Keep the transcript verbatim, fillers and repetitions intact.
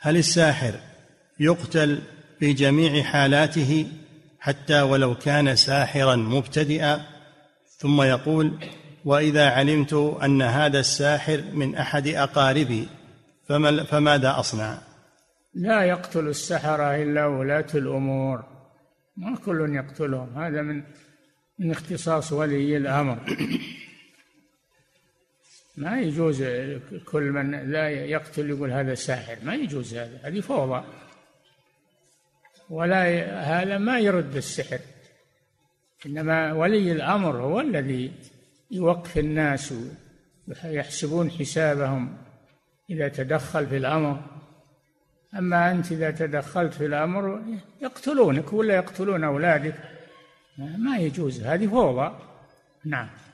هل الساحر يقتل في جميع حالاته حتى ولو كان ساحرا مبتدئا؟ ثم يقول: وإذا علمت أن هذا الساحر من أحد أقاربي فماذا أصنع؟ لا يقتل السحرة إلا ولاة الأمور، ما كل يقتلهم، هذا من من اختصاص ولي الأمر. ما يجوز كل من لا يقتل يقول هذا ساحر، ما يجوز، هذا هذه فوضى، ولا هذا ما يرد السحر، إنما ولي الأمر هو الذي يوقف الناس ويحسبون حسابهم إذا تدخل في الأمر. أما أنت إذا تدخلت في الأمر يقتلونك ولا يقتلون أولادك، ما يجوز، هذه فوضى. نعم.